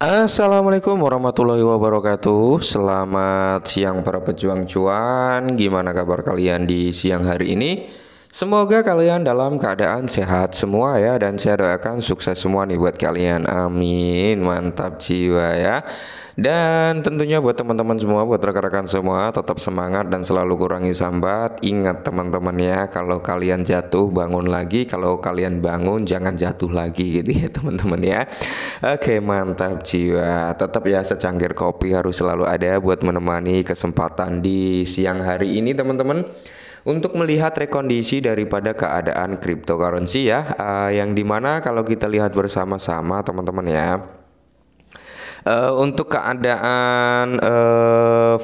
Assalamualaikum warahmatullahi wabarakatuh. Selamat siang para pejuang cuan. Gimana kabar kalian di siang hari ini? Semoga kalian dalam keadaan sehat semua ya. Dan saya doakan sukses semua nih buat kalian. Amin. Mantap jiwa ya. Dan tentunya buat teman-teman semua, buat rekan-rekan semua, tetap semangat dan selalu kurangi sambat. Ingat teman-teman ya, kalau kalian jatuh bangun lagi, kalau kalian bangun jangan jatuh lagi gitu ya teman-teman ya. Oke, mantap jiwa. Tetap ya secangkir kopi harus selalu ada buat menemani kesempatan di siang hari ini teman-teman. Untuk melihat rekondisi daripada keadaan cryptocurrency ya, yang dimana kalau kita lihat bersama-sama teman-teman ya. Untuk keadaan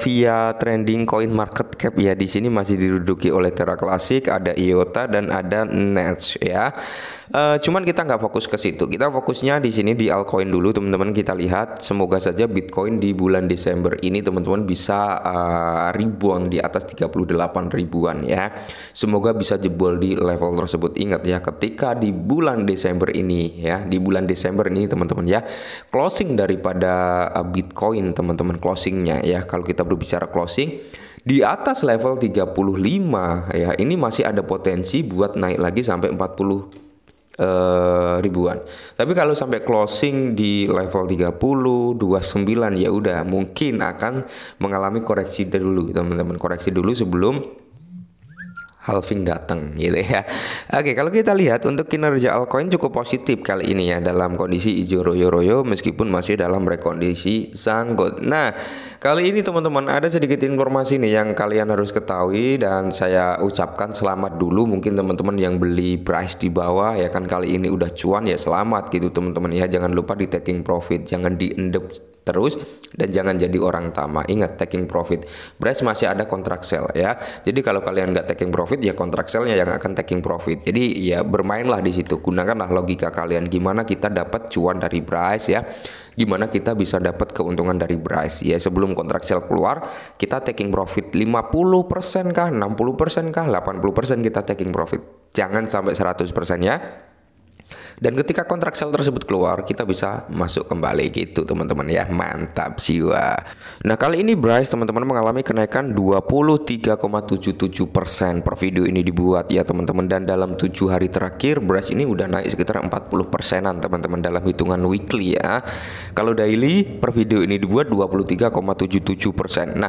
via trending coin market cap ya, di sini masih diduduki oleh Terra Classic, ada IOTA dan ada Nets ya. Cuman kita nggak fokus ke situ, kita fokusnya di sini di altcoin dulu teman-teman. Kita lihat, semoga saja Bitcoin di bulan Desember ini teman-teman bisa rebound di atas 38 ribuan ya. Semoga bisa jebol di level tersebut. Ingat ya, ketika di bulan Desember ini ya, di bulan Desember ini teman-teman ya, closing daripada Bitcoin teman-teman, closingnya ya, kalau kita berbicara closing di atas level 35 ya, ini masih ada potensi buat naik lagi sampai 40 ribuan. Tapi kalau sampai closing di level 30, 29 ya udah mungkin akan mengalami koreksi dulu teman-teman, koreksi dulu sebelum halving datang gitu ya. Oke, kalau kita lihat untuk kinerja altcoin cukup positif kali ini ya, dalam kondisi hijau royo-royo meskipun masih dalam rekondisi sangkut. Nah, kali ini teman-teman ada sedikit informasi nih yang kalian harus ketahui, dan saya ucapkan selamat dulu. Mungkin teman-teman yang beli Brise di bawah ya kan, kali ini udah cuan ya, selamat gitu teman-teman ya. Jangan lupa di taking profit, jangan diendep terus, dan jangan jadi orang tamak. Ingat, taking profit. Brise masih ada kontrak sell ya. Jadi kalau kalian nggak taking profit ya, kontrak sellnya yang akan taking profit. Jadi ya bermainlah di situ. Gunakanlah logika kalian. Gimana kita dapat cuan dari Brise ya? Gimana kita bisa dapat keuntungan dari Brise ya? Sebelum kontrak sell keluar, kita taking profit 50% kah, 60% kah, 80% kita taking profit. Jangan sampai 100% ya. Dan ketika kontrak sell tersebut keluar, kita bisa masuk kembali gitu teman-teman ya. Mantap jiwa. Nah, kali ini Brise teman-teman mengalami kenaikan 23,77% per video ini dibuat ya teman-teman. Dan dalam 7 hari terakhir Brise ini udah naik sekitar 40%-an teman-teman, dalam hitungan weekly ya. Kalau daily per video ini dibuat 23,77%. Nah,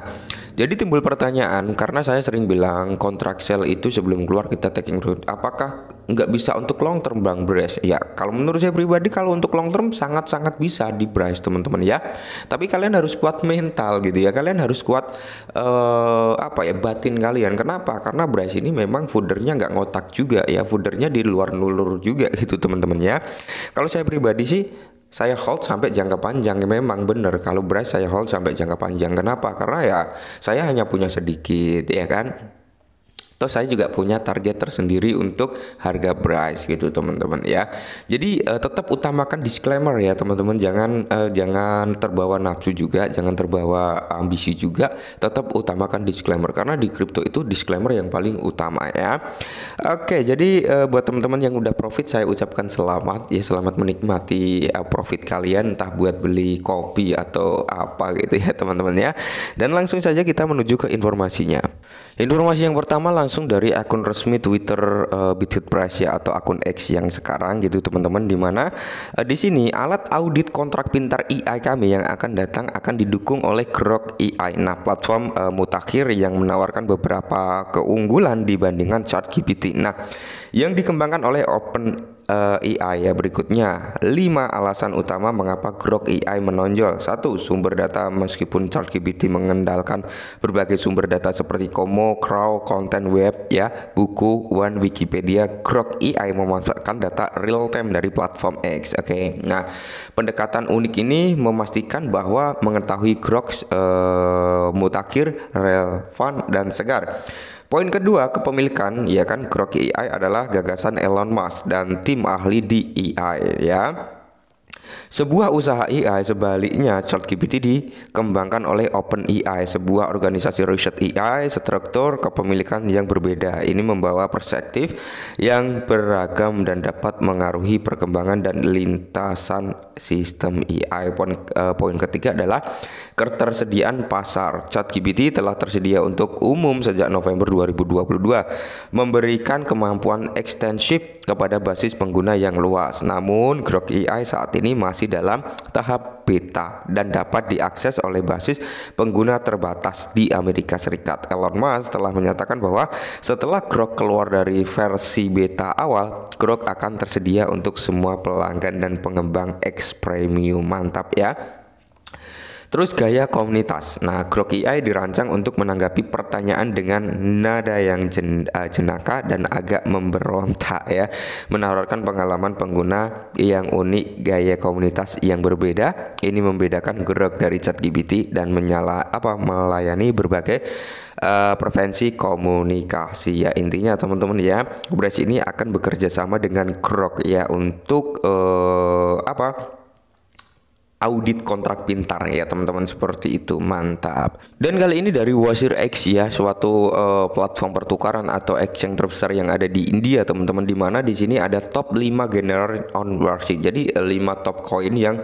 jadi timbul pertanyaan, karena saya sering bilang kontrak sell itu sebelum keluar kita taking profit. Apakah nggak bisa untuk long term bang Brise ya? Kalau menurut saya pribadi, kalau untuk long term sangat-sangat bisa di Brise teman-teman ya. Tapi kalian harus kuat mental gitu ya, kalian harus kuat batin kalian. Kenapa? Karena Brise ini memang foodernya nggak ngotak juga ya, foodernya di luar nulur juga gitu teman-teman ya. Kalau saya pribadi sih, saya hold sampai jangka panjang. Memang bener, kalau Brise saya hold sampai jangka panjang. Kenapa? Karena ya saya hanya punya sedikit ya kan. Terus saya juga punya target tersendiri untuk harga Brise gitu teman-teman ya. Jadi tetap utamakan disclaimer ya teman-teman. Jangan terbawa nafsu juga, jangan terbawa ambisi juga. Tetap utamakan disclaimer, karena di kripto itu disclaimer yang paling utama ya. Oke, jadi buat teman-teman yang udah profit, saya ucapkan selamat ya. Selamat menikmati profit kalian, entah buat beli kopi atau apa gitu ya teman-teman ya. Dan langsung saja kita menuju ke informasinya. Informasi yang pertama langsung dari akun resmi Twitter Bitget Brise ya, atau akun X yang sekarang gitu teman-teman, dimana di sini alat audit kontrak pintar AI kami yang akan datang akan didukung oleh Grok AI. Nah, platform mutakhir yang menawarkan beberapa keunggulan dibandingkan ChatGPT. Nah, yang dikembangkan oleh OpenAI ya, berikutnya 5 alasan utama mengapa Grok AI menonjol. 1. Sumber data. Meskipun ChatGPT mengandalkan berbagai sumber data seperti Komo, Crow, konten web ya, buku, One, Wikipedia, Grok AI memanfaatkan data real time dari platform X. Oke. Nah, pendekatan unik ini memastikan bahwa mengetahui Grok mutakhir relevan dan segar. Poin kedua, kepemilikan ya kan, Grok AI adalah gagasan Elon Musk dan tim ahli di AI ya. Sebuah usaha AI. Sebaliknya, ChatGPT dikembangkan oleh OpenAI, sebuah organisasi riset AI, struktur kepemilikan yang berbeda. Ini membawa perspektif yang beragam dan dapat mengaruhi perkembangan dan lintasan sistem AI. Poin ketiga adalah ketersediaan pasar. ChatGPT telah tersedia untuk umum sejak November 2022, memberikan kemampuan ekstensif kepada basis pengguna yang luas. Namun, Grok AI saat ini masih dalam tahap beta dan dapat diakses oleh basis pengguna terbatas di Amerika Serikat. Elon Musk telah menyatakan bahwa setelah Grok keluar dari versi beta awal, Grok akan tersedia untuk semua pelanggan dan pengembang X Premium. Mantap ya. Terus gaya komunitas. Nah, Grok AI dirancang untuk menanggapi pertanyaan dengan nada yang jenaka dan agak memberontak ya, menawarkan pengalaman pengguna yang unik, gaya komunitas yang berbeda. Ini membedakan Grok dari ChatGPT dan melayani berbagai preferensi komunikasi ya. Intinya teman-teman ya, Brise ini akan bekerja sama dengan Grok ya untuk audit kontrak pintar ya teman-teman, seperti itu. Mantap. Dan kali ini dari WazirX ya, suatu platform pertukaran atau exchange terbesar yang ada di India teman-teman, dimana di sini ada top 5 general on Brise. Jadi 5 top coin yang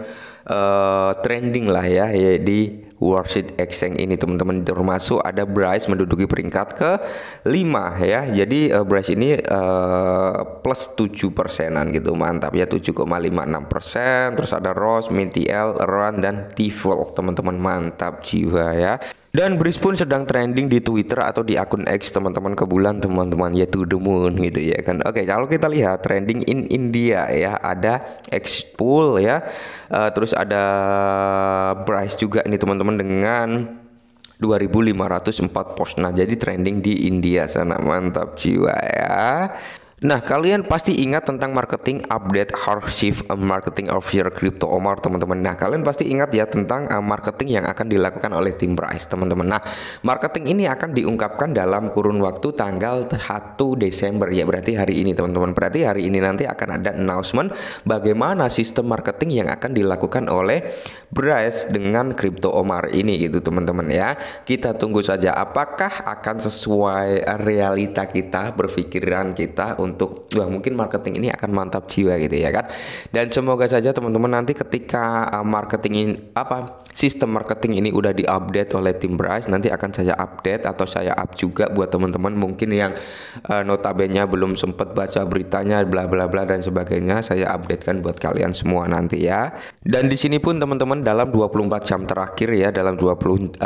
trending lah ya, di WazirX exchange ini teman-teman, termasuk ada Brise menduduki peringkat ke-5 ya. Jadi Brise ini plus 7%-an gitu, mantap ya, 7,56%. Terus ada Rose, Mintiel, Run, dan Tiful teman-teman, mantap jiwa ya. Dan Brise pun sedang trending di Twitter atau di akun X teman-teman, ke bulan teman-teman ya, to the moon gitu ya kan. Oke, kalau kita lihat trending in India ya, ada X Pool ya, terus ada Brise juga nih teman-teman dengan 2.504 post. Nah, jadi trending di India sana, mantap jiwa ya. Nah, kalian pasti ingat tentang marketing update Halving marketing of your crypto Omar teman-teman. Nah, kalian pasti ingat ya tentang marketing yang akan dilakukan oleh tim Brise teman-teman. Nah, marketing ini akan diungkapkan dalam kurun waktu tanggal 1 Desember ya, berarti hari ini teman-teman. Berarti hari ini nanti akan ada announcement bagaimana sistem marketing yang akan dilakukan oleh Brise dengan crypto Omar ini gitu teman-teman ya. Kita tunggu saja apakah akan sesuai realita kita, berpikiran kita untuk mungkin marketing ini akan mantap jiwa gitu ya kan. Dan semoga saja teman-teman nanti ketika sistem marketing ini udah diupdate oleh tim Brise, nanti akan saya update atau saya up juga buat teman-teman mungkin yang notabene belum sempat baca beritanya bla bla bla dan sebagainya. Saya updatekan buat kalian semua nanti ya. Dan di sini pun teman-teman dalam 24 jam terakhir ya, dalam 24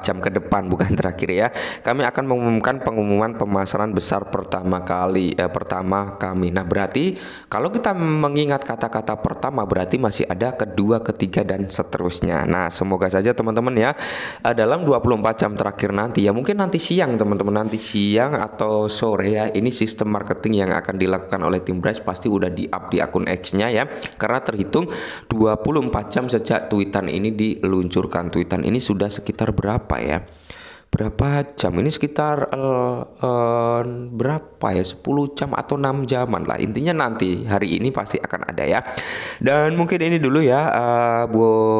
jam ke depan bukan terakhir ya, kami akan mengumumkan pengumuman pemasaran besar pertama kami. Nah, berarti kalau kita mengingat kata-kata pertama, berarti masih ada kedua, ketiga, dan seterusnya. Nah, semoga saja teman-teman ya, dalam 24 jam terakhir nanti ya, mungkin nanti siang teman-teman, nanti siang atau sore ya, ini sistem marketing yang akan dilakukan oleh tim Brise pasti udah di-up di akun X-nya ya, karena terhitung 24 jam sejak tweetan ini diluncurkan. Tweetan ini sudah sekitar berapa ya? Berapa jam ini, sekitar berapa ya, 10 jam atau 6 jaman lah. Intinya nanti hari ini pasti akan ada ya. Dan mungkin ini dulu ya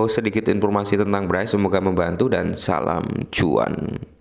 sedikit informasi tentang Brise. Semoga membantu dan salam cuan.